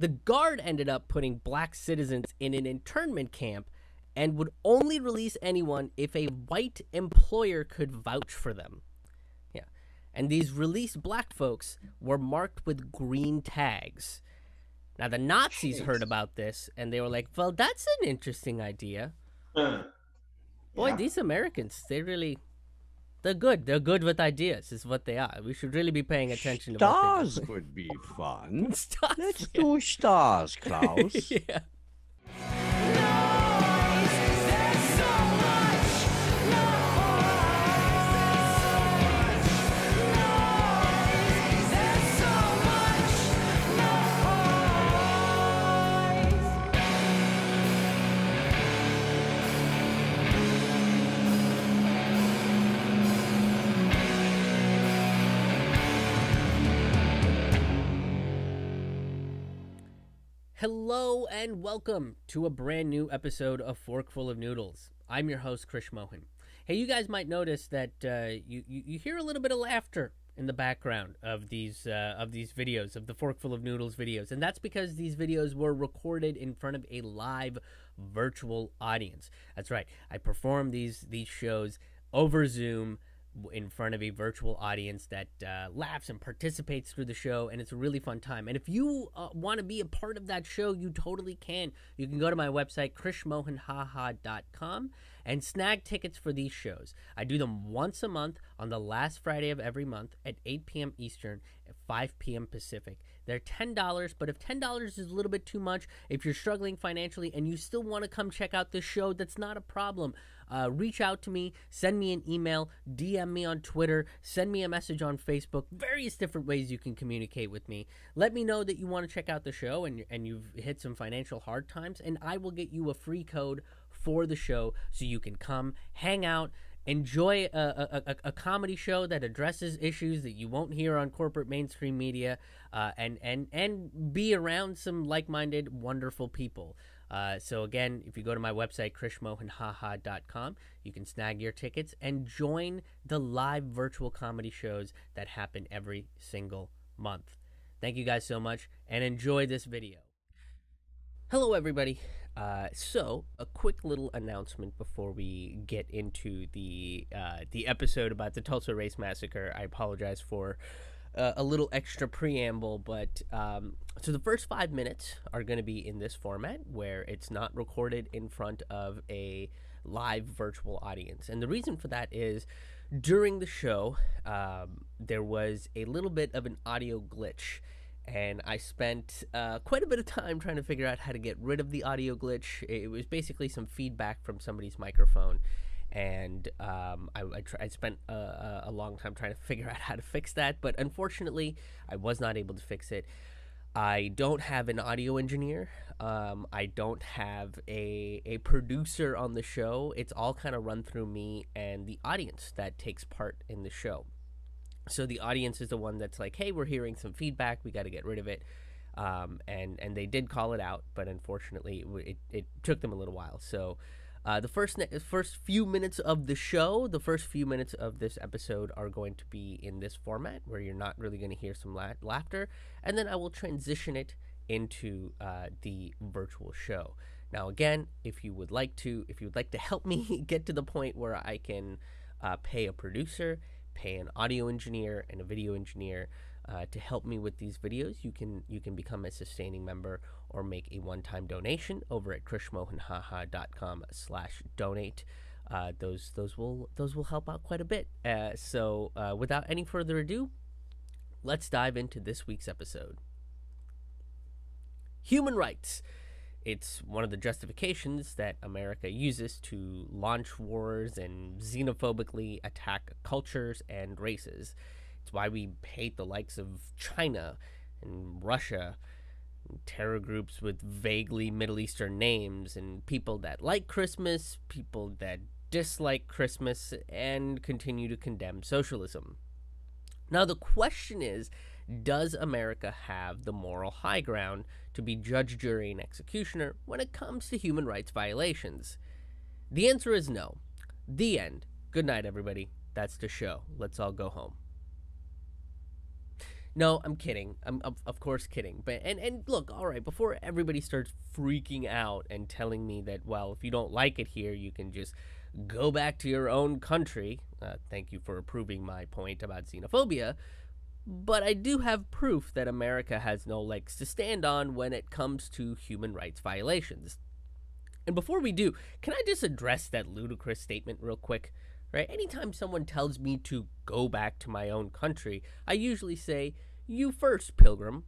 The Guard ended up putting black citizens in an internment camp and would only release anyone if a white employer could vouch for them. Yeah. And these released black folks were marked with green tags. Now, the Nazis heard about this, and they were like, well, that's an interesting idea. Boy, these Americans, they really... They're good. They're good with ideas is what they are. We should really be paying attention to what they do. Stars would be fun. Stars, let's do stars, Klaus. Yeah. Hello and welcome to a brand new episode of Forkful of Noodles. I'm your host, Krish Mohan. Hey, you guys might notice that you hear a little bit of laughter in the background of these videos, of the Forkful of Noodles videos, and that's because these videos were recorded in front of a live virtual audience. That's right. I perform these shows over Zoom in front of a virtual audience that laughs and participates through the show, and it's a really fun time. And if you want to be a part of that show, you totally can. You can go to my website, krishmohanhaha.com, and snag tickets for these shows. I do them once a month on the last Friday of every month at 8 p.m. Eastern at 5 p.m. Pacific. They're $10, but if $10 is a little bit too much, if you're struggling financially and you still want to come check out this show, that's not a problem. Reach out to me, send me an email, DM me on Twitter, send me a message on Facebook, various different ways you can communicate with me. Let me know that you want to check out the show and you've hit some financial hard times, and I will get you a free code for the show so you can come, hang out, enjoy a comedy show that addresses issues that you won't hear on corporate mainstream media, and be around some like-minded, wonderful people. So again, if you go to my website, krishmohanhaha.com, you can snag your tickets and join the live virtual comedy shows that happen every single month. Thank you guys so much, and enjoy this video. Hello, everybody. So a quick little announcement before we get into the episode about the Tulsa Race Massacre. I apologize for a little extra preamble, but so the first 5 minutes are going to be in this format where it's not recorded in front of a live virtual audience. And the reason for that is during the show, there was a little bit of an audio glitch. And I spent quite a bit of time trying to figure out how to get rid of the audio glitch. It was basically some feedback from somebody's microphone. And I spent a long time trying to figure out how to fix that. But unfortunately, I was not able to fix it. I don't have an audio engineer. I don't have a producer on the show. It's all kind of run through me and the audience that takes part in the show. So the audience is the one that's like, hey, we're hearing some feedback. We got to get rid of it. And they did call it out, but unfortunately, it took them a little while. So the first few minutes of the show, the first few minutes of this episode are going to be in this format where you're not really going to hear some laughter. And then I will transition it into the virtual show. Now, again, if you would like to help me get to the point where I can pay a producer, pay an audio engineer and a video engineer to help me with these videos, you can become a sustaining member or make a one-time donation over at krishmohanhaha.com/donate. Those will help out quite a bit. So without any further ado, let's dive into this week's episode. Human rights. It's one of the justifications that America uses to launch wars and xenophobically attack cultures and races. It's why we hate the likes of China and Russia, and terror groups with vaguely Middle Eastern names, and people that like Christmas, people that dislike Christmas, and continue to condemn socialism. Now, the question is, does America have the moral high ground to be judge, jury, and executioner when it comes to human rights violations? The answer is no. The end. Good night, everybody. That's the show. Let's all go home. No, I'm kidding. I'm of course kidding. But and look, all right, before everybody starts freaking out and telling me that, well, if you don't like it here, you can just go back to your own country. Thank you for approving my point about xenophobia. But I do have proof that America has no legs to stand on when it comes to human rights violations. And before we do, can I just address that ludicrous statement real quick? Right? Anytime someone tells me to go back to my own country, I usually say, "You first, pilgrim."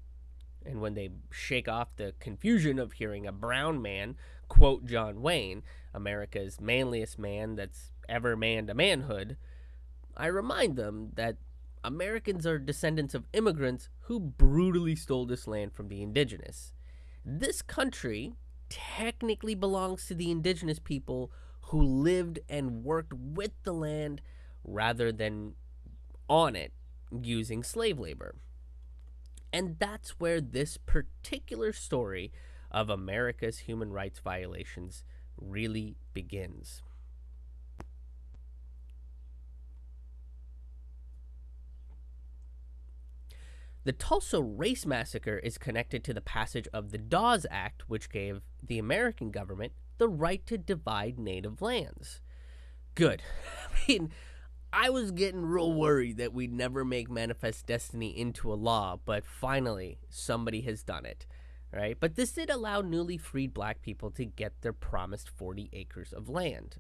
And when they shake off the confusion of hearing a brown man quote John Wayne, America's manliest man that's ever manned a manhood, I remind them that Americans are descendants of immigrants who brutally stole this land from the indigenous. This country technically belongs to the indigenous people who lived and worked with the land rather than on it using slave labor. And that's where this particular story of America's human rights violations really begins. The Tulsa Race Massacre is connected to the passage of the Dawes Act, which gave the American government the right to divide native lands. Good. I mean, I was getting real worried that we'd never make Manifest Destiny into a law, but finally, somebody has done it, right? But this did allow newly freed black people to get their promised 40 acres of land.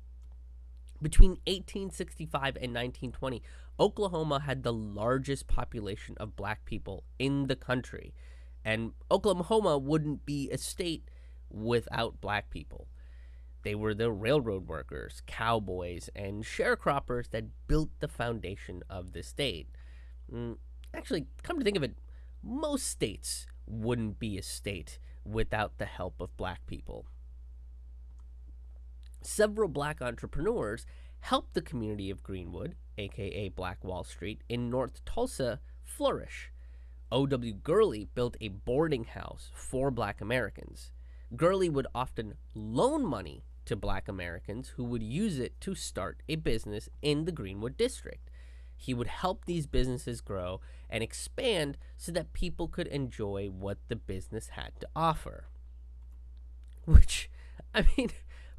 Between 1865 and 1920, Oklahoma had the largest population of black people in the country, and Oklahoma wouldn't be a state without black people. They were the railroad workers, cowboys, and sharecroppers that built the foundation of the state. Actually, come to think of it, most states wouldn't be a state without the help of black people. Several black entrepreneurs helped the community of Greenwood, aka Black Wall Street, in North Tulsa flourish. O.W. Gurley built a boarding house for black Americans. Gurley would often loan money to black Americans who would use it to start a business in the Greenwood district. He would help these businesses grow and expand so that people could enjoy what the business had to offer. Which, I mean,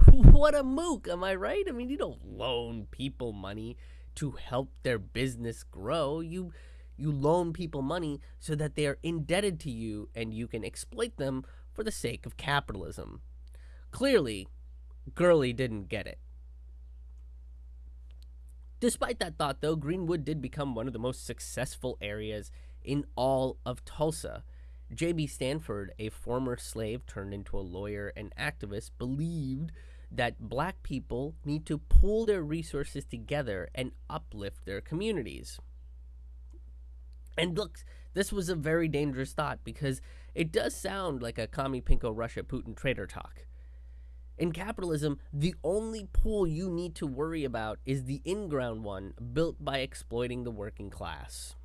what a mook, am I right? I mean, you don't loan people money to help their business grow. You loan people money so that they are indebted to you and you can exploit them for the sake of capitalism. Clearly, Gurley didn't get it. Despite that thought, though, Greenwood did become one of the most successful areas in all of Tulsa. J. B. Stanford, a former slave turned into a lawyer and activist, believed that black people need to pool their resources together and uplift their communities. And look, this was a very dangerous thought because it does sound like a commie, pinko, Russia, Putin traitor talk. In capitalism, the only pool you need to worry about is the in-ground one built by exploiting the working class.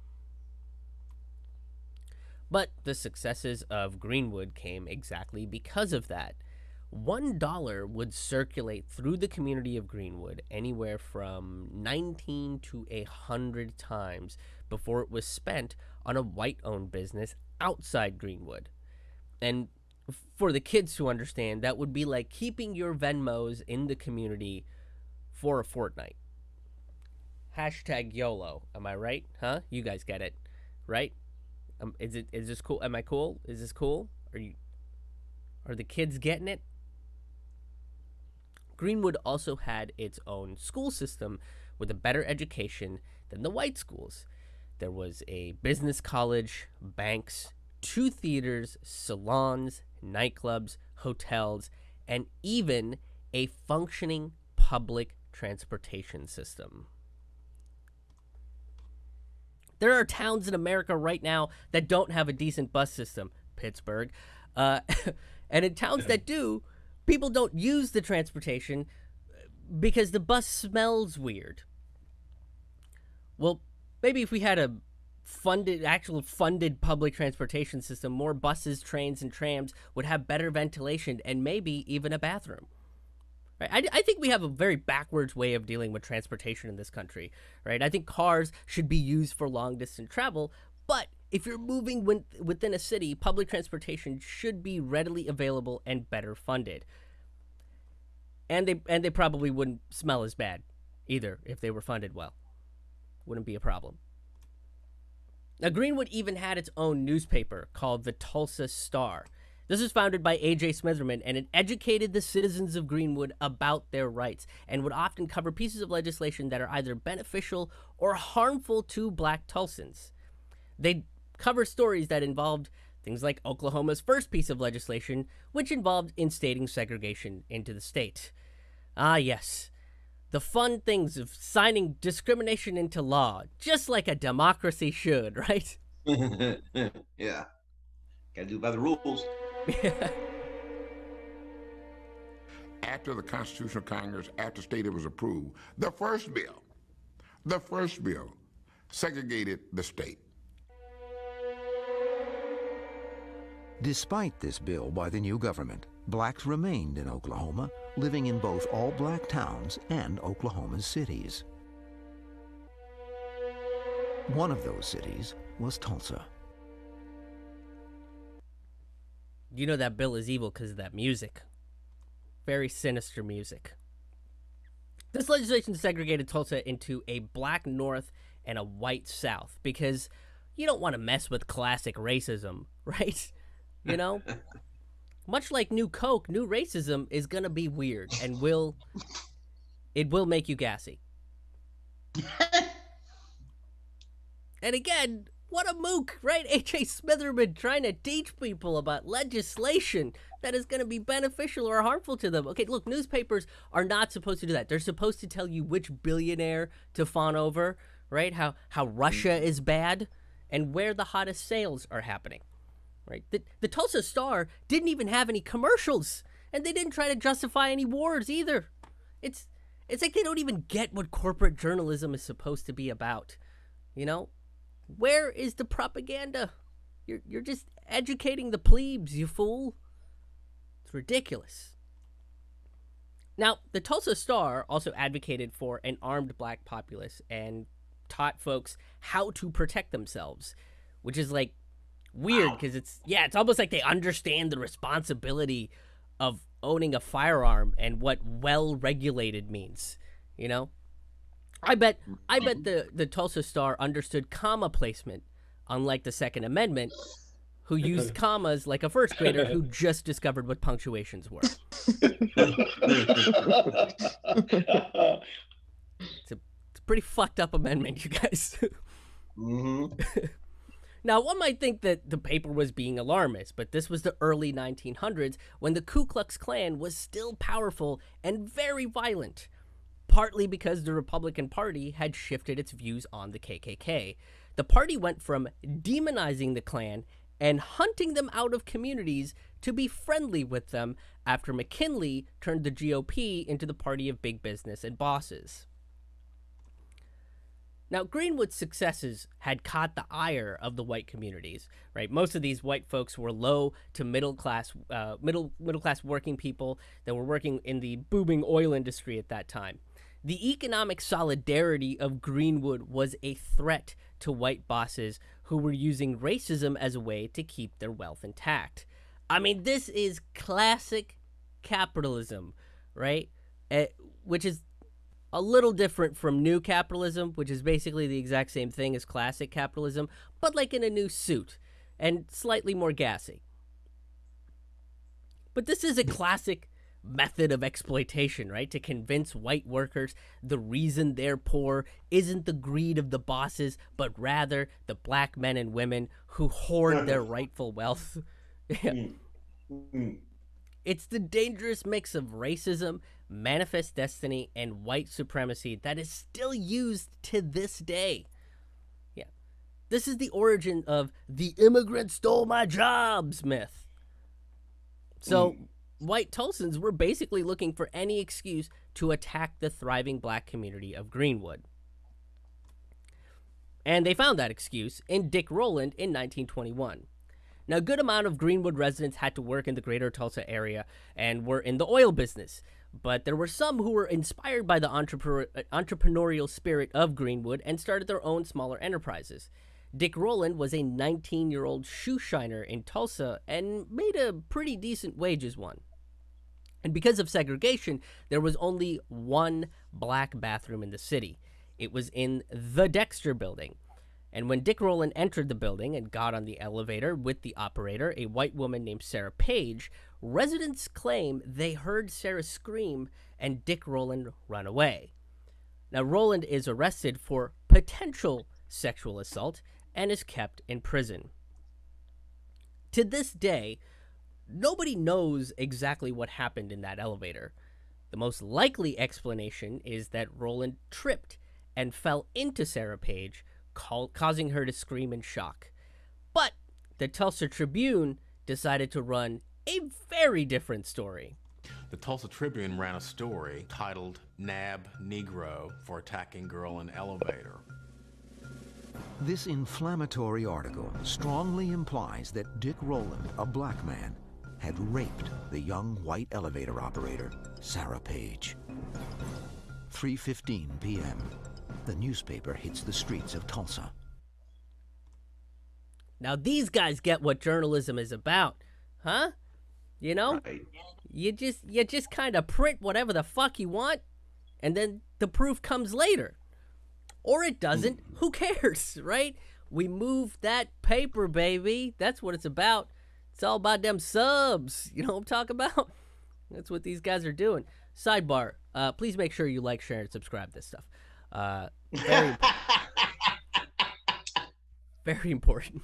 But the successes of Greenwood came exactly because of that. $1 would circulate through the community of Greenwood anywhere from 19 to 100 times before it was spent on a white-owned business outside Greenwood. And for the kids who understand, that would be like keeping your Venmos in the community for a fortnight. Hashtag YOLO, am I right? Huh? You guys get it, right? Is this cool? Am I cool? Is this cool? Are the kids getting it? Greenwood also had its own school system with a better education than the white schools. There was a business college, banks, 2 theaters, salons, nightclubs, hotels, and even a functioning public transportation system. There are towns in America right now that don't have a decent bus system, Pittsburgh. And in towns that do, people don't use the transportation because the bus smells weird. Well, maybe if we had a actual funded public transportation system, more buses, trains, and trams would have better ventilation and maybe even a bathroom. Right? I think we have a very backwards way of dealing with transportation in this country. Right? I think cars should be used for long-distance travel, but If you're moving within a city, public transportation should be readily available and better funded. And they probably wouldn't smell as bad either if they were funded well. Wouldn't be a problem. Now, Greenwood even had its own newspaper called the Tulsa Star. This was founded by A.J. Smitherman, and it educated the citizens of Greenwood about their rights and would often cover pieces of legislation that are either beneficial or harmful to Black Tulsans. They'd cover stories that involved things like Oklahoma's first piece of legislation, which involved instating segregation into the state. Ah, yes. The fun things of signing discrimination into law, just like a democracy should, right? Yeah. Gotta do by the rules. After the Constitutional Congress, after statehood was approved, the first bill segregated the state. Despite this bill by the new government, blacks remained in Oklahoma, living in both all-black towns and Oklahoma's cities. One of those cities was Tulsa. You know that bill is evil because of that music. Very sinister music. This legislation segregated Tulsa into a black North and a white South because you don't want to mess with classic racism, right? You know? Much like New Coke, new racism is going to be weird and will make you gassy. And again, what a mook, right? A.J. Smitherman trying to teach people about legislation that is going to be beneficial or harmful to them. Okay, look, newspapers are not supposed to do that. They're supposed to tell you which billionaire to fawn over, right? How Russia is bad and where the hottest sales are happening. Right. The Tulsa Star didn't even have any commercials, and they didn't try to justify any wars either. It's like they don't even get what corporate journalism is supposed to be about. You know, where is the propaganda? You're just educating the plebes, you fool. It's ridiculous. Now, the Tulsa Star also advocated for an armed black populace and taught folks how to protect themselves, which is like weird because it's almost like they understand the responsibility of owning a firearm and what well-regulated means, you know? I bet the Tulsa Star understood comma placement, unlike the Second Amendment, who used commas like a first grader who just discovered what punctuations were. It's a pretty fucked up amendment, you guys. Mm-hmm. Now, one might think that the paper was being alarmist, but this was the early 1900s when the Ku Klux Klan was still powerful and very violent, partly because the Republican Party had shifted its views on the KKK. The party went from demonizing the Klan and hunting them out of communities to be friendly with them after McKinley turned the GOP into the party of big business and bosses. Now, Greenwood's successes had caught the ire of the white communities, right? Most of these white folks were low to middle class working people that were working in the booming oil industry at that time. The economic solidarity of Greenwood was a threat to white bosses who were using racism as a way to keep their wealth intact. I mean, this is classic capitalism, right? Which is a little different from new capitalism, which is basically the exact same thing as classic capitalism, but like in a new suit and slightly more gassy. But this is a classic method of exploitation, right? To convince white workers the reason they're poor isn't the greed of the bosses, but rather the black men and women who hoard their rightful wealth. It's the dangerous mix of racism, manifest destiny, and white supremacy that is still used to this day. Yeah. This is the origin of the immigrant stole my jobs myth. So white Tulsans were basically looking for any excuse to attack the thriving black community of Greenwood. And they found that excuse in Dick Rowland in 1921. Now, a good amount of Greenwood residents had to work in the greater Tulsa area and were in the oil business, but there were some who were inspired by the entrepreneurial spirit of Greenwood and started their own smaller enterprises. Dick Rowland was a 19-year-old shoe shiner in Tulsa and made a pretty decent wage as one. And because of segregation, there was only one black bathroom in the city. It was in the Dexter Building. And when Dick Rowland entered the building and got on the elevator with the operator, a white woman named Sarah Page, residents claim they heard Sarah scream and Dick Rowland run away. Now, Rowland is arrested for potential sexual assault and is kept in prison. To this day, nobody knows exactly what happened in that elevator. The most likely explanation is that Rowland tripped and fell into Sarah Page, causing her to scream in shock. But the Tulsa Tribune decided to run a very different story. The Tulsa Tribune ran a story titled "Nab Negro for Attacking Girl in Elevator." This inflammatory article strongly implies that Dick Rowland, a black man, had raped the young white elevator operator, Sarah Page. 3:15 p.m., the newspaper hits the streets of Tulsa. Now these guys get what journalism is about, huh? You know, you just kind of print whatever the fuck you want, and then the proof comes later. Or it doesn't. Who cares, right? We move that paper, baby. That's what it's about. It's all about them subs. You know what I'm talking about? That's what these guys are doing. Sidebar, please make sure you like, share, and subscribe to this stuff. Very important. Very important.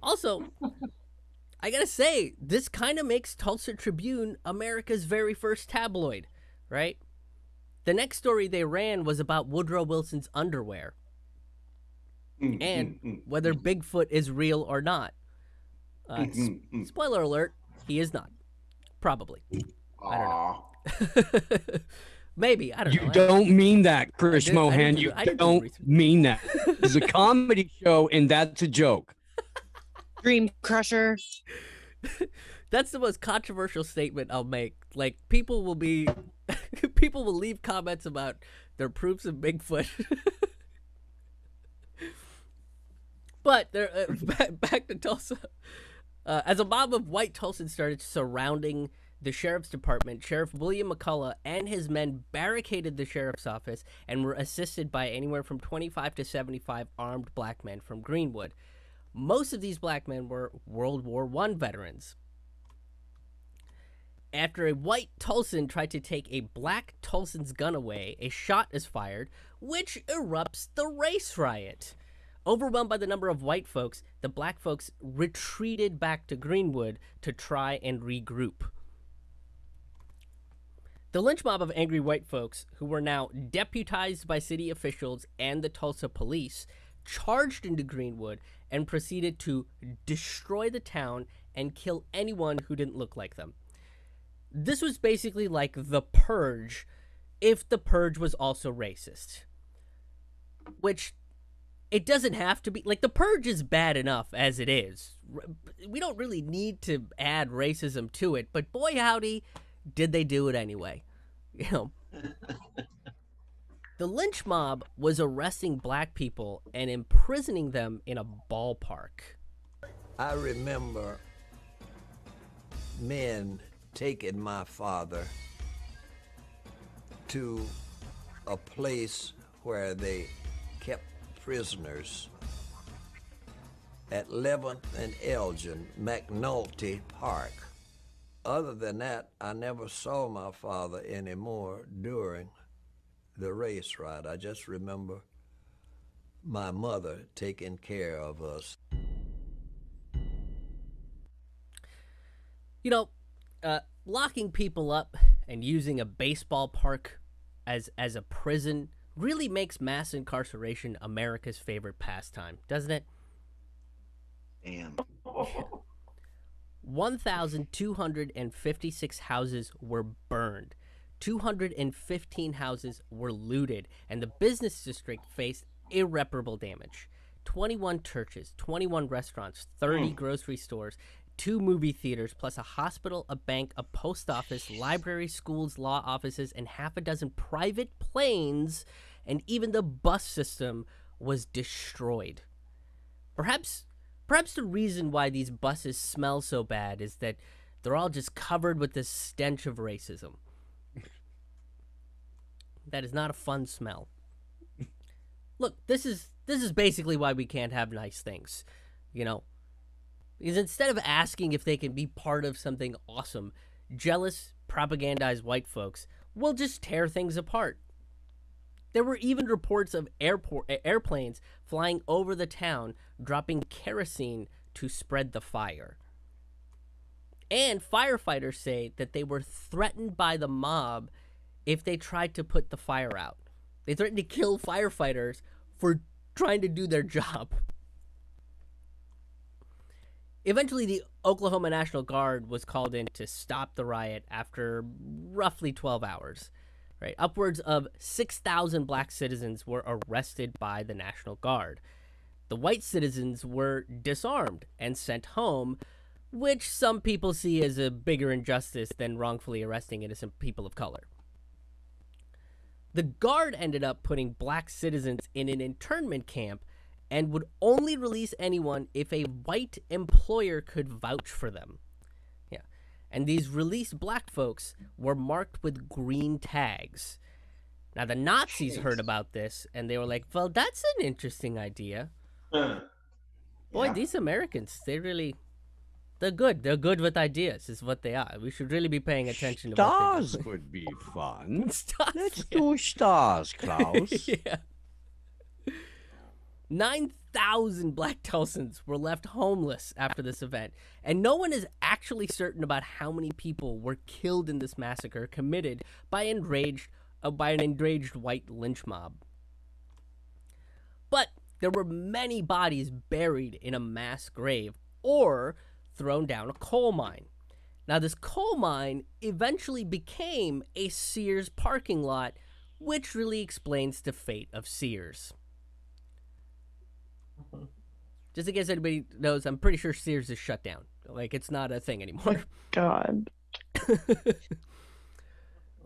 Also, I gotta say, this kind of makes Tulsa Tribune America's very first tabloid, right? The next story they ran was about Woodrow Wilson's underwear and whether Bigfoot is real or not. Spoiler alert, he is not. Probably. I don't know. Maybe. I don't know. You don't mean that, Krish Mohan. You don't mean that. It's a comedy show, and that's a joke. Dream Crusher. That's the most controversial statement I'll make. Like, people will be... people will leave comments about their proofs of Bigfoot. But they're, back to Tulsa. As a mob of white Tulsans started surrounding the sheriff's department, Sheriff William McCullough and his men barricaded the sheriff's office and were assisted by anywhere from 25 to 75 armed black men from Greenwood. Most of these black men were World War I veterans. After a white Tulsan tried to take a black Tulsan's gun away, a shot is fired, which erupts the race riot. Overwhelmed by the number of white folks, the black folks retreated back to Greenwood to try and regroup. The lynch mob of angry white folks, who were now deputized by city officials and the Tulsa police, charged into Greenwood and proceeded to destroy the town and kill anyone who didn't look like them. This was basically like the Purge, if the Purge was also racist. Which, it doesn't have to be. Like, the Purge is bad enough as it is. We don't really need to add racism to it, but boy howdy, did they do it anyway. You know. The lynch mob was arresting black people and imprisoning them in a ballpark. I remember men taking my father to a place where they kept prisoners at 11th and Elgin, McNulty Park. Other than that, I never saw my father anymore during the race riot. I just remember my mother taking care of us. You know, locking people up and using a baseball park as a prison really makes mass incarceration America's favorite pastime, doesn't it? Damn. 1,256 houses were burned. 215 houses were looted, and the business district faced irreparable damage. 21 churches, 21 restaurants, 30 grocery stores, 2 movie theaters, plus a hospital, a bank, a post office, library, schools, law offices, and half a dozen private planes, and even the bus system was destroyed. Perhaps the reason why these buses smell so bad is that they're all just covered with this stench of racism. That is not a fun smell. Look, this is basically why we can't have nice things, you know? Because instead of asking if they can be part of something awesome, jealous, propagandized white folks will just tear things apart. There were even reports of airplanes flying over the town, dropping kerosene to spread the fire. And firefighters say that they were threatened by the mob if they tried to put the fire out. They threatened to kill firefighters for trying to do their job. Eventually, the Oklahoma National Guard was called in to stop the riot after roughly 12 hours. Right? Upwards of 6,000 black citizens were arrested by the National Guard. The white citizens were disarmed and sent home, which some people see as a bigger injustice than wrongfully arresting innocent people of color. The Guard ended up putting black citizens in an internment camp and would only release anyone if a white employer could vouch for them. Yeah. And these released black folks were marked with green tags. Now, the Nazis heard about this, and they were like, well, that's an interesting idea. Boy, yeah. These Americans, they're good. They're good with ideas is what they are. We should really be paying attention to what they do. Stars would be fun. Stars, let's do stars, Klaus. Yeah. 9,000 black Tulsans were left homeless after this event. And no one is actually certain about how many people were killed in this massacre committed by an enraged white lynch mob. But there were many bodies buried in a mass grave or thrown down a coal mine. Now, this coal mine eventually became a Sears parking lot, which really explains the fate of Sears. Just in case anybody knows, I'm pretty sure Sears is shut down. Like, it's not a thing anymore. Oh, God.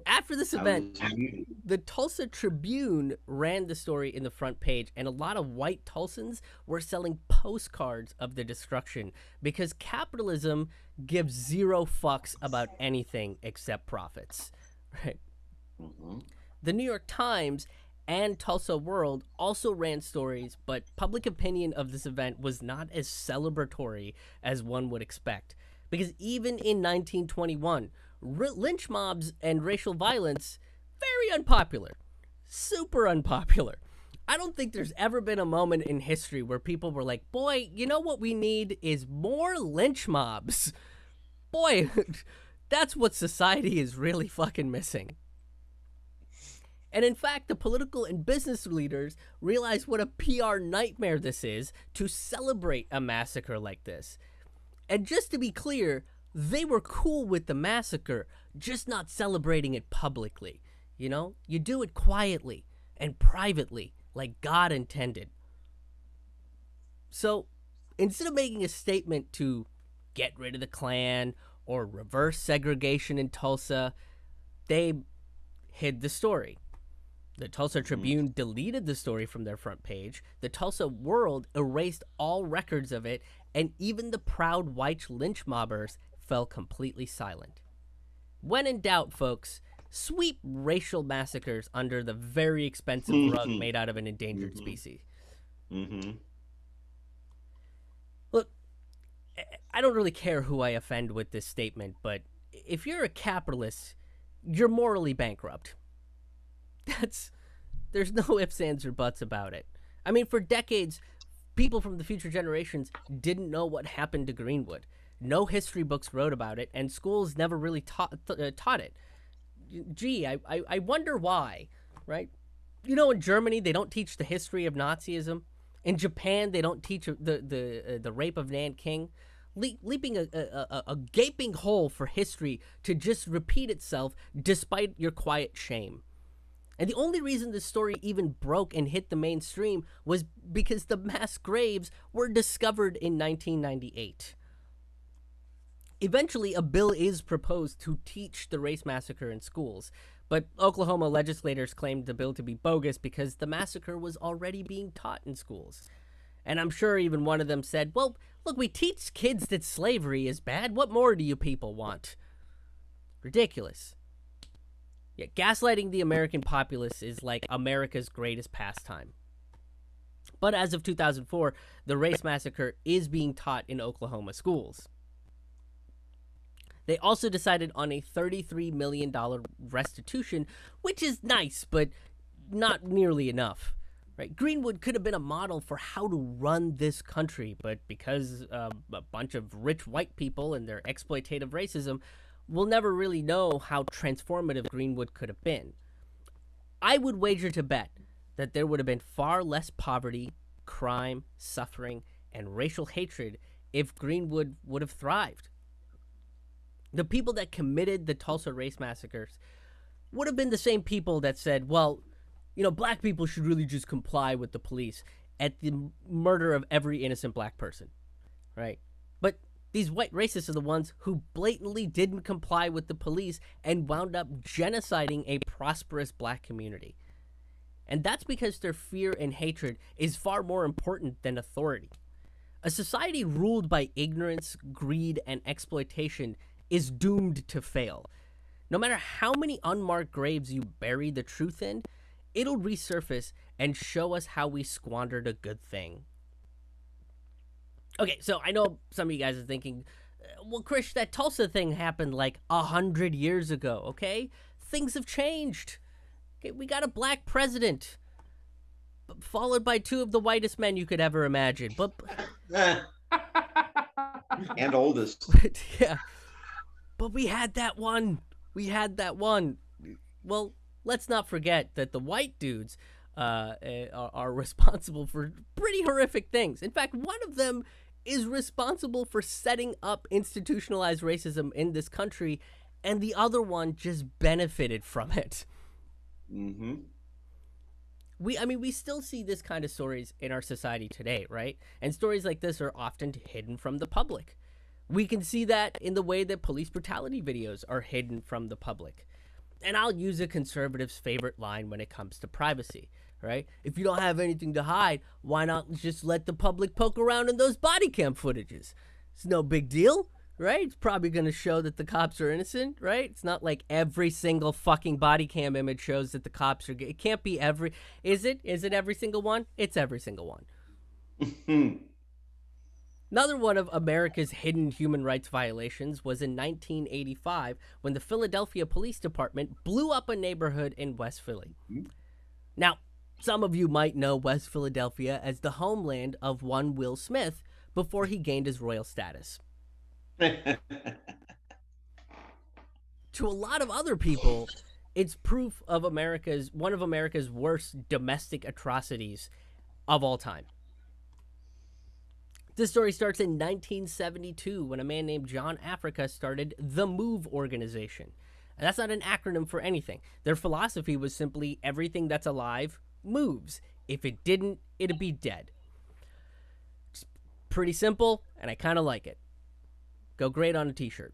After this event, the Tulsa Tribune ran the story in the front page, and a lot of white Tulsans were selling postcards of the destruction because capitalism gives zero fucks about anything except profits. Right? Mm-hmm. The New York Times and Tulsa World also ran stories, but public opinion of this event was not as celebratory as one would expect. Because even in 1921, lynch mobs and racial violence, very unpopular. Super unpopular. I don't think there's ever been a moment in history where people were like, boy, you know what we need is more lynch mobs. Boy, that's what society is really fucking missing. And in fact, the political and business leaders realized what a PR nightmare this is to celebrate a massacre like this. And just to be clear, they were cool with the massacre, just not celebrating it publicly. You know, you do it quietly and privately, like God intended. So, instead of making a statement to get rid of the Klan or reverse segregation in Tulsa, they hid the story. The Tulsa Tribune deleted the story from their front page. The Tulsa World erased all records of it, and even the proud white lynch mobbers fell completely silent. When in doubt, folks, sweep racial massacres under the very expensive rug made out of an endangered species. Look, I don't really care who I offend with this statement, but if you're a capitalist, you're morally bankrupt. There's no ifs, ands, or buts about it. I mean, for decades, people from the future generations didn't know what happened to Greenwood. No history books wrote about it, and schools never really taught it. Gee, I wonder why, right? You know, in Germany, they don't teach the history of Nazism. In Japan, they don't teach the rape of Nanking. Leaping a gaping hole for history to just repeat itself despite your quiet shame. And the only reason this story even broke and hit the mainstream was because the mass graves were discovered in 1998. Eventually, a bill is proposed to teach the race massacre in schools, But Oklahoma legislators claimed the bill to be bogus because the massacre was already being taught in schools. And I'm sure even one of them said, well, look, we teach kids that slavery is bad. What more do you people want? Ridiculous. Yet gaslighting the American populace is like America's greatest pastime. But as of 2004, the race massacre is being taught in Oklahoma schools. They also decided on a $33 million restitution, which is nice, but not nearly enough. Right? Greenwood could have been a model for how to run this country, but because a bunch of rich white people and their exploitative racism, we'll never really know how transformative Greenwood could have been. I would wager to bet that there would have been far less poverty, crime, suffering, and racial hatred if Greenwood would have thrived. The people that committed the Tulsa race massacres would have been the same people that said, well, you know, black people should really just comply with the police at the murder of every innocent black person, right? But these white racists are the ones who blatantly didn't comply with the police and wound up genociding a prosperous black community. And that's because their fear and hatred is far more important than authority. A society ruled by ignorance, greed, and exploitation is doomed to fail. No matter how many unmarked graves you bury the truth in, it'll resurface and show us how we squandered a good thing. Okay, so I know some of you guys are thinking, well, Krish, that Tulsa thing happened like 100 years ago, okay? Things have changed. Okay, we got a black president, followed by two of the whitest men you could ever imagine. But and oldest. But, yeah. But we had that one. We had that one. Well, let's not forget that the white dudes are responsible for pretty horrific things. In fact, one of them is responsible for setting up institutionalized racism in this country, and the other one just benefited from it. Mm-hmm. I mean, we still see this kind of stories in our society today, right? And stories like this are often hidden from the public. We can see that in the way that police brutality videos are hidden from the public. And I'll use a conservative's favorite line when it comes to privacy, right? If you don't have anything to hide, why not just let the public poke around in those body cam footages? It's no big deal, right? It's probably going to show that the cops are innocent, right? It's not like every single fucking body cam image shows that the cops are gay. It can't be every... Is it? Is it every single one? It's every single one. Another one of America's hidden human rights violations was in 1985 when the Philadelphia Police Department blew up a neighborhood in West Philly. Now, some of you might know West Philadelphia as the homeland of one Will Smith before he gained his royal status. To a lot of other people, it's proof of one of America's worst domestic atrocities of all time. This story starts in 1972 when a man named John Africa started the MOVE organization. And that's not an acronym for anything. Their philosophy was simply everything that's alive moves. If it didn't, it'd be dead. It's pretty simple, and I kind of like it. Go great on a t-shirt.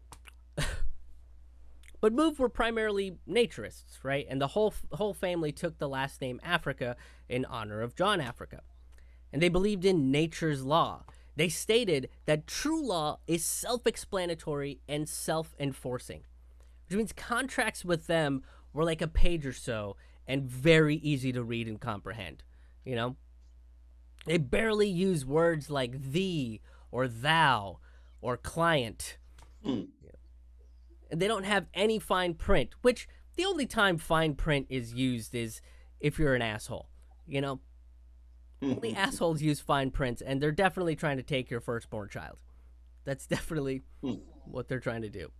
But MOVE were primarily naturists, right? And the whole family took the last name Africa in honor of John Africa. And they believed in nature's law. They stated that true law is self-explanatory and self-enforcing, which means contracts with them were like a page or so and very easy to read and comprehend, you know? They barely use words like thee or thou or client. Mm. And they don't have any fine print, which the only time fine print is used is if you're an asshole, you know? Only assholes use fine prints, and they're definitely trying to take your firstborn child. That's definitely what they're trying to do.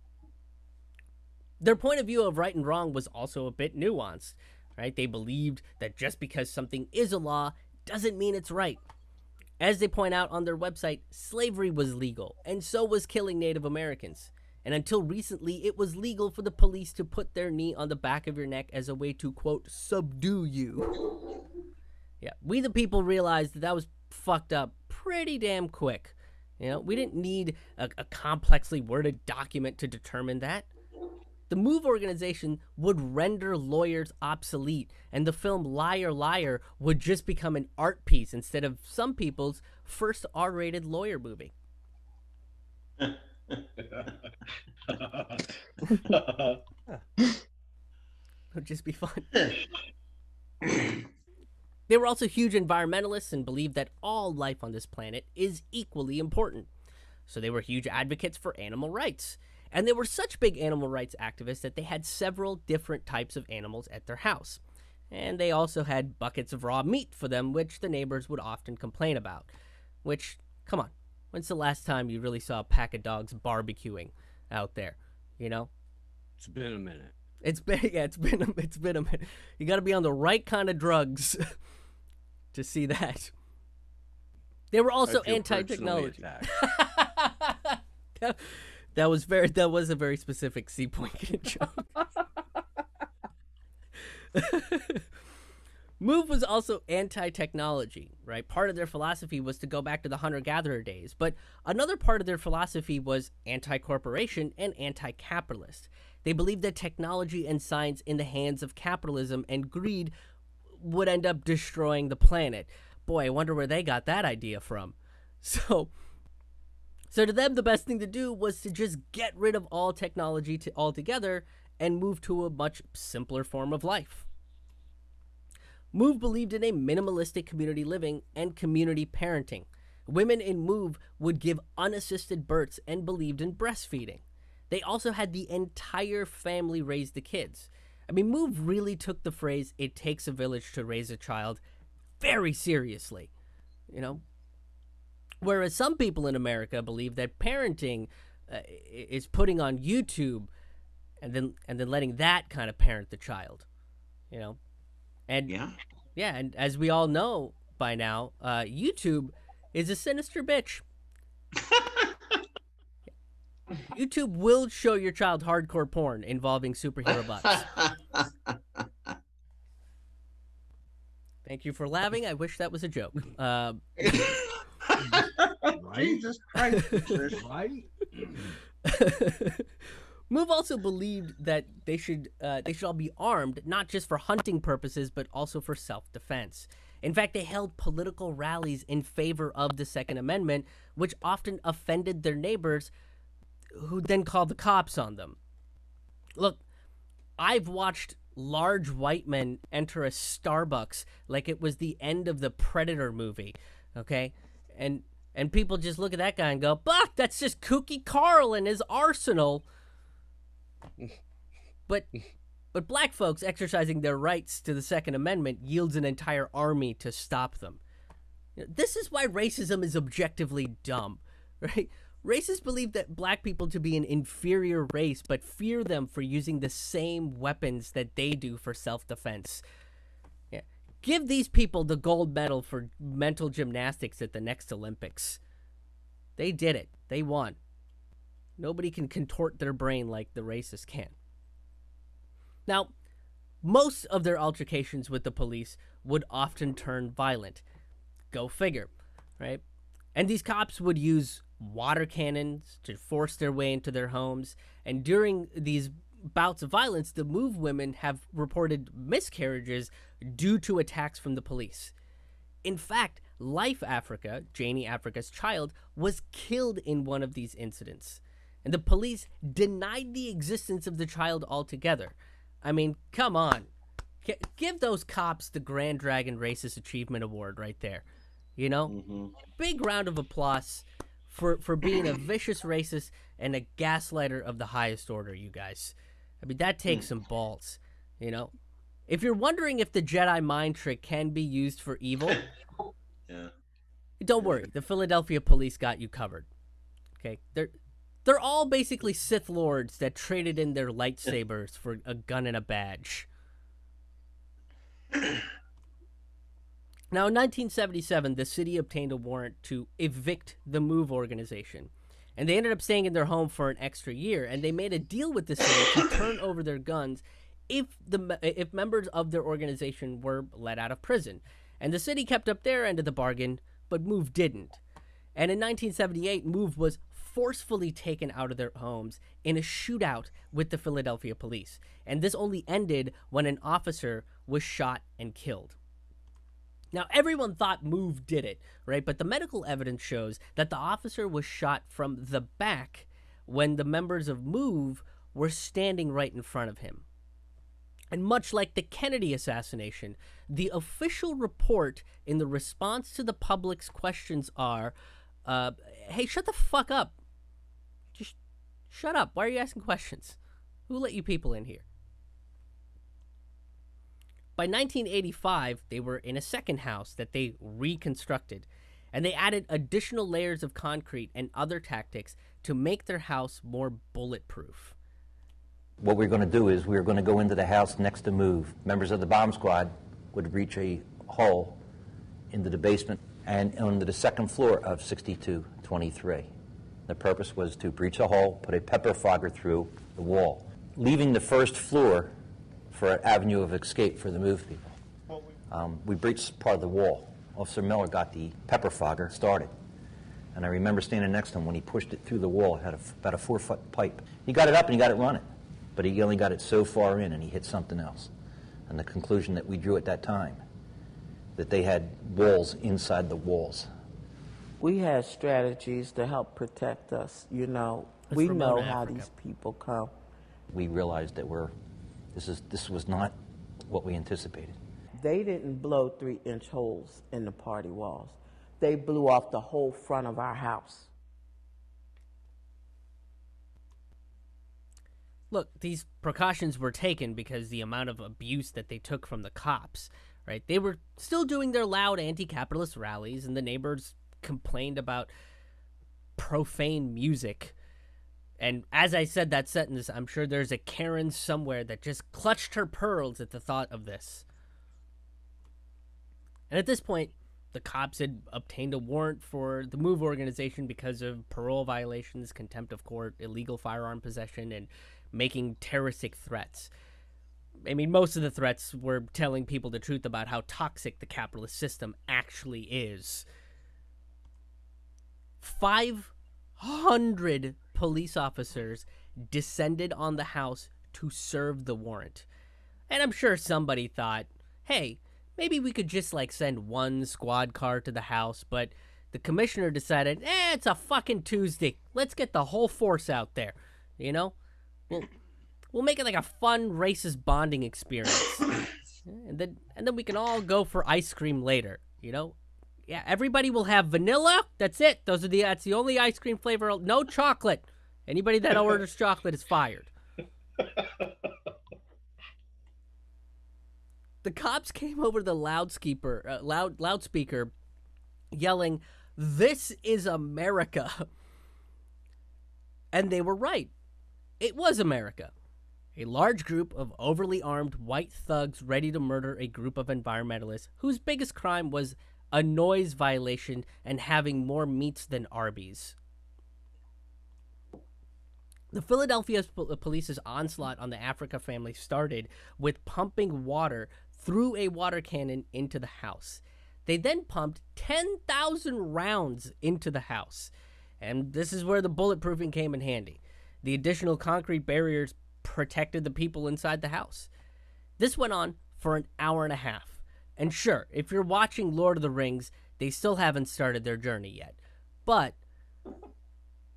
Their point of view of right and wrong was also a bit nuanced, right? They believed that just because something is a law doesn't mean it's right. As they point out on their website, slavery was legal, and so was killing Native Americans. And until recently, it was legal for the police to put their knee on the back of your neck as a way to, quote, subdue you. Yeah, we the people realized that that was fucked up pretty damn quick. You know, we didn't need a complexly worded document to determine that. The MOVE organization would render lawyers obsolete, and the film Liar Liar would just become an art piece instead of some people's first R-rated lawyer movie. It would just be fun. They were also huge environmentalists and believed that all life on this planet is equally important. So they were huge advocates for animal rights. And they were such big animal rights activists that they had several different types of animals at their house. And they also had buckets of raw meat for them, which the neighbors would often complain about. Which, come on, when's the last time you really saw a pack of dogs barbecuing out there? You know? It's been a minute. It's been a minute. You gotta be on the right kind of drugs to see that. They were also anti-technology. That was a very specific C point joke. MOVE was also anti-technology, right? Part of their philosophy was to go back to the hunter-gatherer days, but another part of their philosophy was anti-corporation and anti-capitalist. They believed that technology and science in the hands of capitalism and greed would end up destroying the planet. Boy, I wonder where they got that idea from. So to them, the best thing to do was to just get rid of all technology altogether and move to a much simpler form of life. MOVE believed in a minimalistic community living and community parenting. Women in MOVE would give unassisted births and believed in breastfeeding. They also had the entire family raise the kids. I mean, MOVE really took the phrase, "It takes a village to raise a child," very seriously, you know? Whereas some people in America believe that parenting is putting on YouTube and then letting that kind of parent the child, you know? And yeah, and as we all know by now, YouTube is a sinister bitch. YouTube will show your child hardcore porn involving superhero butts. Thank you for laughing. I wish that was a joke. Right? Jesus Christ, right? MOVE also believed that they should all be armed, not just for hunting purposes, but also for self-defense. In fact, they held political rallies in favor of the Second Amendment, which often offended their neighbors, who then called the cops on them. Look, I've watched large white men enter a Starbucks like it was the end of the Predator movie, okay? And people just look at that guy and go, "Bah, that's just Kooky Carl and his arsenal." But black folks exercising their rights to the Second Amendment yields an entire army to stop them. This is why racism is objectively dumb, right? Racists believe that black people to be an inferior race, but fear them for using the same weapons that they do for self-defense. Yeah. Give these people the gold medal for mental gymnastics at the next Olympics. They did it. They won. Nobody can contort their brain like the racists can. Now, most of their altercations with the police would often turn violent. Go figure, right? And these cops would use water cannons to force their way into their homes, and during these bouts of violence, the MOVE women have reported miscarriages due to attacks from the police. In fact, Life Africa, Janie Africa's child, was killed in one of these incidents, and the police denied the existence of the child altogether. I mean, come on. Give those cops the Grand Dragon Racist Achievement Award right there, you know? Mm-hmm. Big round of applause for being a vicious racist and a gaslighter of the highest order, you guys. I mean, that takes some balls, you know? If you're wondering if the Jedi mind trick can be used for evil, yeah, don't worry. The Philadelphia police got you covered, okay? They're all basically Sith Lords that traded in their lightsabers for a gun and a badge. Now, in 1977, the city obtained a warrant to evict the MOVE organization, and they ended up staying in their home for an extra year, and they made a deal with the city to turn over their guns if members of their organization were let out of prison. And the city kept up their end of the bargain, but MOVE didn't. And in 1978, MOVE was forcefully taken out of their homes in a shootout with the Philadelphia police. And this only ended when an officer was shot and killed. Now, everyone thought MOVE did it, right? But the medical evidence shows that the officer was shot from the back when the members of MOVE were standing right in front of him. And much like the Kennedy assassination, the official report in the response to the public's questions are, hey, shut the fuck up. Just shut up. Why are you asking questions? Who let you people in here? By 1985, they were in a second house that they reconstructed, and they added additional layers of concrete and other tactics to make their house more bulletproof. What we're going to do is we're going to go into the house next to MOVE. Members of the bomb squad would reach a hole into the basement and onto the second floor of 6223. The purpose was to breach a hole, put a pepper fogger through the wall, leaving the first floor for an avenue of escape for the MOVE people. We breached part of the wall. Officer Miller got the pepper fogger started. And I remember standing next to him when he pushed it through the wall. It had about a 4-foot pipe. He got it up and he got it running, but he only got it so far in and he hit something else. And the conclusion that we drew at that time, that they had walls inside the walls. We had strategies to help protect us, you know. We know how these people come. We realized that this was not what we anticipated. They didn't blow 3-inch holes in the party walls. They blew off the whole front of our house. Look, these precautions were taken because the amount of abuse that they took from the cops, right? They were still doing their loud anti-capitalist rallies, and the neighbors complained about profane music. And as I said that sentence, I'm sure there's a Karen somewhere that just clutched her pearls at the thought of this. And at this point, the cops had obtained a warrant for the MOVE organization because of parole violations, contempt of court, illegal firearm possession, and making terroristic threats. I mean, most of the threats were telling people the truth about how toxic the capitalist system actually is. 500 police officers descended on the house to serve the warrant. And I'm sure somebody thought, hey, maybe we could just, like, send one squad car to the house, but the commissioner decided, it's a fucking Tuesday. Let's get the whole force out there, you know? We'll make it like a fun racist bonding experience. and then we can all go for ice cream later, you know? Yeah, everybody will have vanilla. That's it. That's the only ice cream flavor. No chocolate. Anybody that orders chocolate is fired. The cops came over the loudspeaker, yelling, "This is America." And they were right. It was America. A large group of overly armed white thugs ready to murder a group of environmentalists whose biggest crime was a noise violation and having more meats than Arby's. The Philadelphia police's onslaught on the Africa family started with pumping water through a water cannon into the house. They then pumped 10,000 rounds into the house. And this is where the bulletproofing came in handy. The additional concrete barriers protected the people inside the house. This went on for an hour and a half. And sure, if you're watching Lord of the Rings, they still haven't started their journey yet. But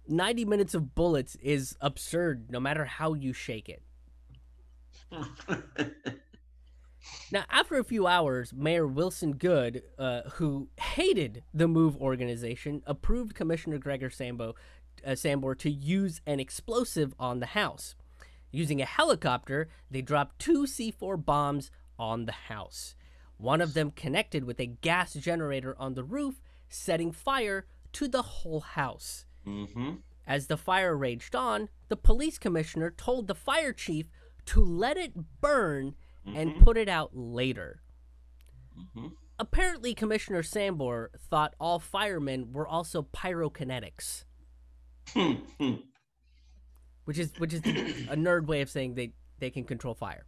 90 minutes of bullets is absurd, no matter how you shake it. Now, after a few hours, Mayor Wilson Goode, who hated the MOVE organization, approved Commissioner Gregore Sambor to use an explosive on the house. Using a helicopter, they dropped 2 C4 bombs on the house. One of them connected with a gas generator on the roof, setting fire to the whole house. As the fire raged on, the police commissioner told the fire chief to let it burn and put it out later. Apparently, Commissioner Sambor thought all firemen were also pyrokinetics. Which is a nerd way of saying they can control fire.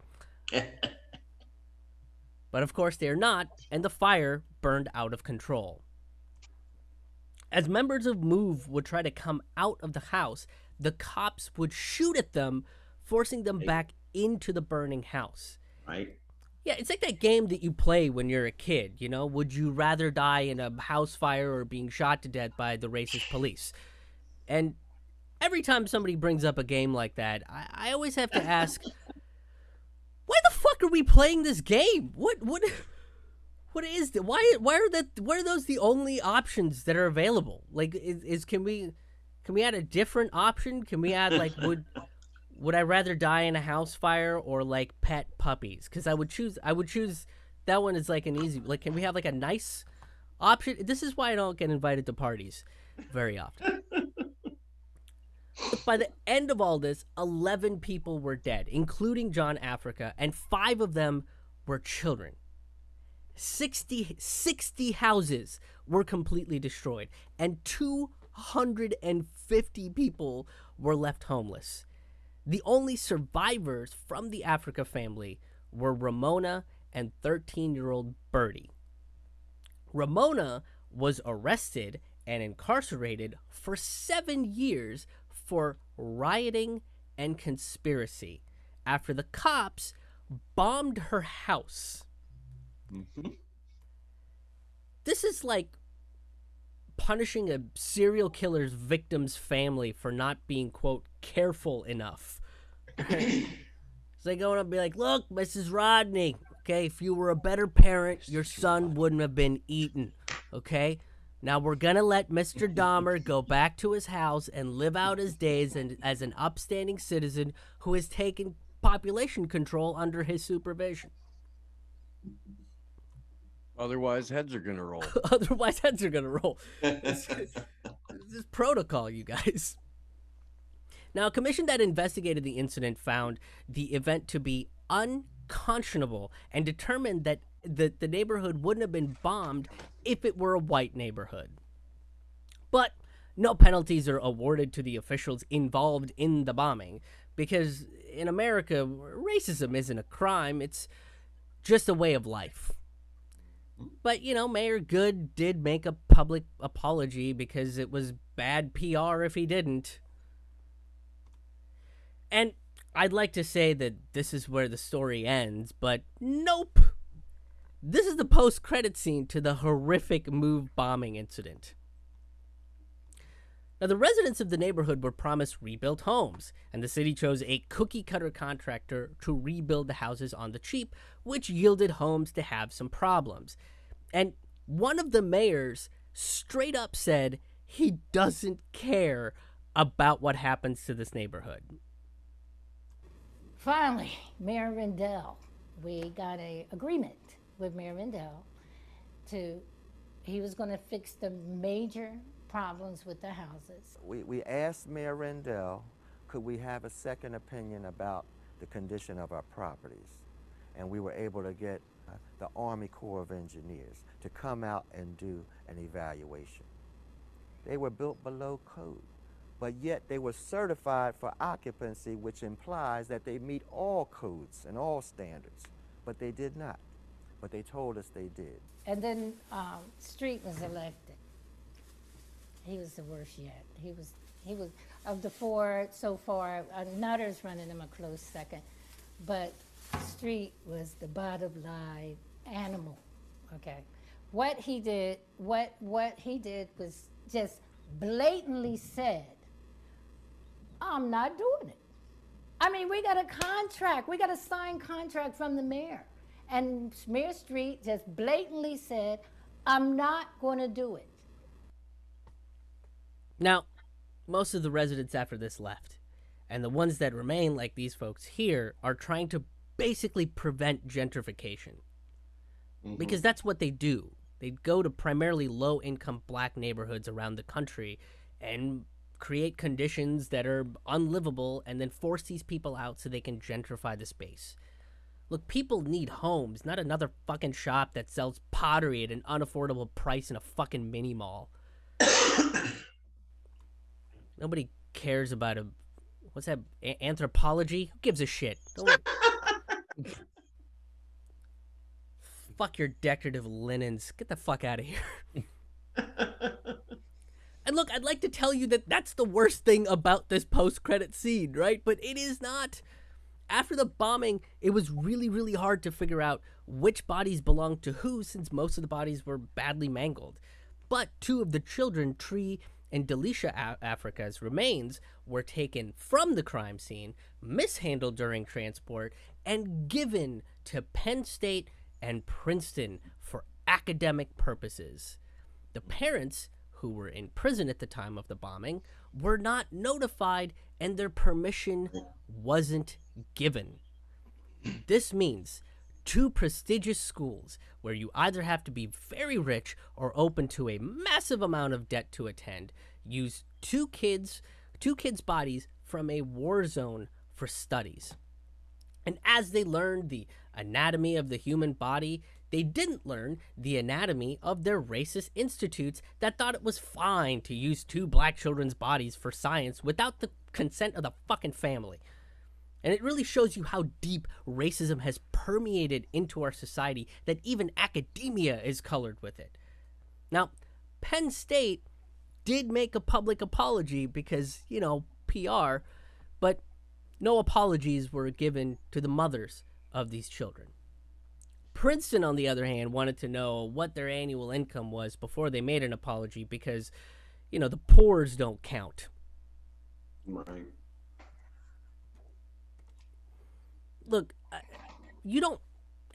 But of course they are not, and the fire burned out of control. As members of MOVE would try to come out of the house, the cops would shoot at them, forcing them back into the burning house. Right. Yeah, it's like that game that you play when you're a kid, you know? Would you rather die in a house fire or being shot to death by the racist police? And every time somebody brings up a game like that, I always have to ask, why the fuck are we playing this game? What is that? Why are those the only options that are available? Like, can we add a different option? Can we add, like, would I rather die in a house fire or, like, pet puppies? Because I would choose that one is, like, an easy, like, can we have, like, a nice option? This is why I don't get invited to parties very often. But by the end of all this, 11 people were dead, including John Africa, and 5 of them were children. 60 houses were completely destroyed, and 250 people were left homeless. The only survivors from the Africa family were Ramona and 13-year-old Bertie. Ramona was arrested and incarcerated for 7 years for rioting and conspiracy after the cops bombed her house. Mm-hmm. This is like punishing a serial killer's victim's family for not being, quote, careful enough. Right? So they go up and be like, look, Mrs. Rodney, okay, if you were a better parent, your son wouldn't have been eaten, okay? Now we're going to let Mr. Dahmer go back to his house and live out his days and, as an upstanding citizen who has taken population control under his supervision. Otherwise, heads are going to roll. Otherwise, heads are going to roll. This is protocol, you guys. Now, a commission that investigated the incident found the event to be unconscionable and determined that the neighborhood wouldn't have been bombed if it were a white neighborhood. But no penalties are awarded to the officials involved in the bombing because in America, racism isn't a crime. It's just a way of life. But, you know, Mayor Goode did make a public apology because it was bad PR if he didn't. And I'd like to say that this is where the story ends, but nope. This is the post-credit scene to the horrific MOVE bombing incident. Now, the residents of the neighborhood were promised rebuilt homes, and the city chose a cookie-cutter contractor to rebuild the houses on the cheap, which yielded homes to have some problems. And one of the mayors straight up said he doesn't care about what happens to this neighborhood. Finally, Mayor Rendell, we got an agreement with Mayor Rendell he was going to fix the major problems with the houses. We asked Mayor Rendell, could we have a second opinion about the condition of our properties? And we were able to get the Army Corps of Engineers to come out and do an evaluation. They were built below code, but yet they were certified for occupancy, which implies that they meet all codes and all standards, but they did not. But they told us they did. And then Street was elected. He was the worst yet. He was of the four so far. Nutter's running him a close second, but Street was the bottom line animal. Okay, what he did was just blatantly said, "I'm not doing it." I mean, we got a contract. We got a signed contract from the mayor, and Mayor Street just blatantly said, "I'm not going to do it." Now, most of the residents after this left, and the ones that remain, like these folks here, are trying to basically prevent gentrification. Mm-hmm. Because that's what they do. They go to primarily low-income black neighborhoods around the country and create conditions that are unlivable and then force these people out so they can gentrify the space. Look, people need homes, not another fucking shop that sells pottery at an unaffordable price in a fucking mini mall. Nobody cares about what's that, anthropology? Who gives a shit? Don't fuck your decorative linens. Get the fuck out of here. And look, I'd like to tell you that that's the worst thing about this post-credit scene, right? But it is not. After the bombing, it was really, really hard to figure out which bodies belonged to who, since most of the bodies were badly mangled. But two of the children, Tree and Delisha Africa's remains, were taken from the crime scene, mishandled during transport, and given to Penn State and Princeton for academic purposes. The parents, who were in prison at the time of the bombing, were not notified, and their permission wasn't given. This means two prestigious schools where you either have to be very rich or open to a massive amount of debt to attend used two kids' bodies from a war zone for studies. And as they learned the anatomy of the human body, they didn't learn the anatomy of their racist institutes that thought it was fine to use two black children's bodies for science without the consent of the fucking family. And it really shows you how deep racism has permeated into our society that even academia is colored with it. Now, Penn State did make a public apology because, you know, PR, but no apologies were given to the mothers of these children. Princeton, on the other hand, wanted to know what their annual income was before they made an apology because, you know, the poors don't count. Right. Look, you don't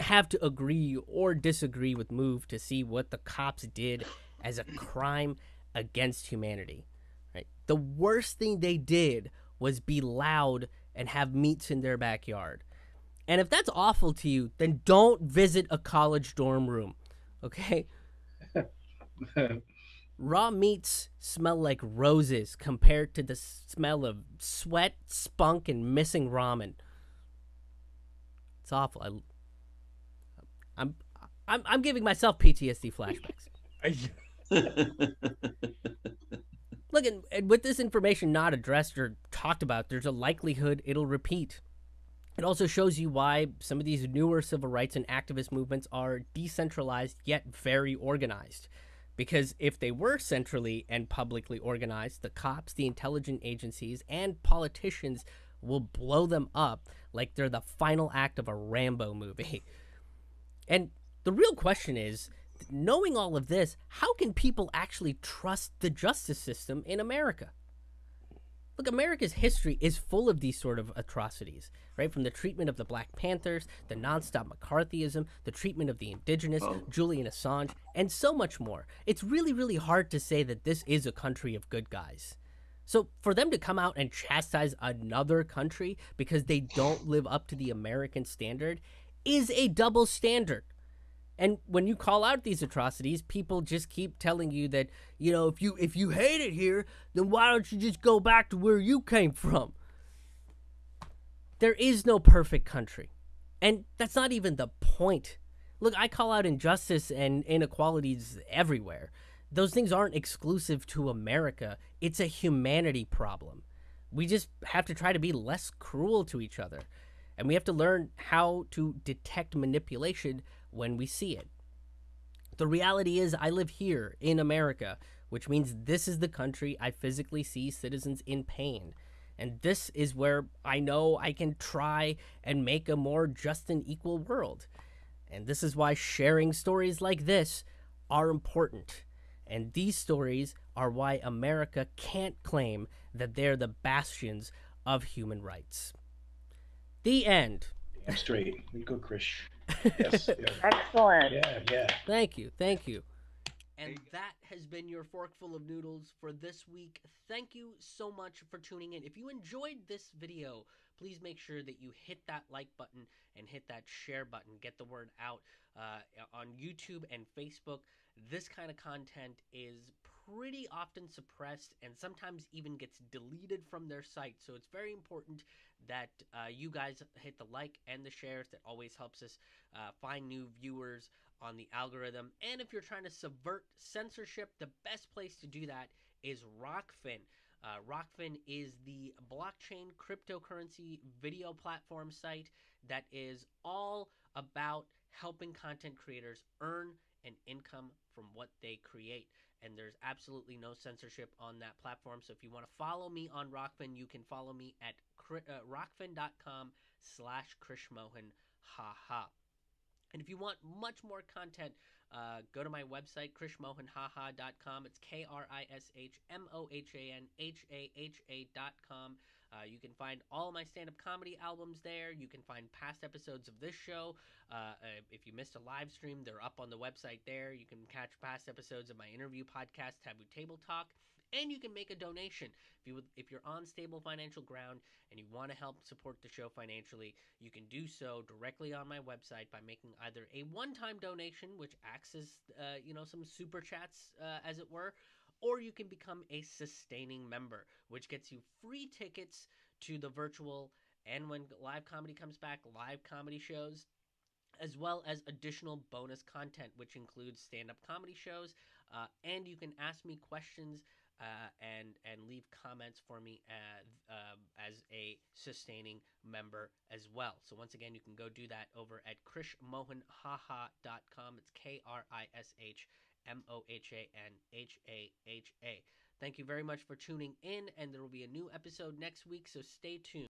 have to agree or disagree with MOVE to see what the cops did as a crime against humanity. Right? The worst thing they did was be loud and have meets in their backyard. And if that's awful to you, then don't visit a college dorm room, okay? Raw meats smell like roses compared to the smell of sweat, spunk, and missing ramen. It's awful. I'm giving myself PTSD flashbacks. Look, and with this information not addressed or talked about, there's a likelihood it'll repeat. It also shows you why some of these newer civil rights and activist movements are decentralized yet very organized. Because if they were centrally and publicly organized, the cops, the intelligence agencies, and politicians will blow them up like they're the final act of a Rambo movie. And the real question is, knowing all of this, how can people actually trust the justice system in America? Look, America's history is full of these sort of atrocities, right? From the treatment of the Black Panthers, the nonstop McCarthyism, the treatment of the indigenous, Julian Assange, and so much more. It's really, really hard to say that this is a country of good guys. So for them to come out and chastise another country because they don't live up to the American standard is a double standard. And when you call out these atrocities, people just keep telling you that, you know, if you hate it here, then why don't you just go back to where you came from? There is no perfect country. And that's not even the point. Look, I call out injustice and inequalities everywhere. Those things aren't exclusive to America. It's a humanity problem. We just have to try to be less cruel to each other. And we have to learn how to detect manipulation when we see it. The reality is I live here in America, which means this is the country I physically see citizens in pain. And this is where I know I can try and make a more just and equal world. And this is why sharing stories like this are important. And these stories are why America can't claim that they're the bastions of human rights. The end. I'm straight. We go, Krish. Yes. Yeah. Excellent. Yeah, yeah. Thank you. Thank you. And that has been your Forkful of Noodles for this week. Thank you so much for tuning in. If you enjoyed this video, please make sure that you hit that like button and hit that share button. Get the word out on YouTube and Facebook. This kind of content is pretty often suppressed and sometimes even gets deleted from their site. So it's very important that you guys hit the like and the shares. That always helps us find new viewers on the algorithm. And if you're trying to subvert censorship, the best place to do that is Rockfin. Rockfin is the blockchain cryptocurrency video platform site that is all about helping content creators earn an income from what they create. and there's absolutely no censorship on that platform. So if you want to follow me on Rockfin, you can follow me at rockfin.com/Krish Mohan. Haha. And if you want much more content, go to my website, krishmohanhaha.com. It's krishmohanhaha.com. You can find all my stand-up comedy albums there. You can find past episodes of this show. If you missed a live stream, they're up on the website there. You can catch past episodes of my interview podcast, Taboo Table Talk. And you can make a donation. If you're on stable financial ground and you want to help support the show financially, you can do so directly on my website by making either a one-time donation, which acts as some super chats, as it were, or you can become a sustaining member, which gets you free tickets to the virtual and, when live comedy comes back, live comedy shows, as well as additional bonus content, which includes stand-up comedy shows, and you can ask me questions and leave comments for me as a sustaining member as well. So once again, you can go do that over at krishmohanhaha.com. It's krishmohanhaha. Thank you very much for tuning in, and there will be a new episode next week, so stay tuned.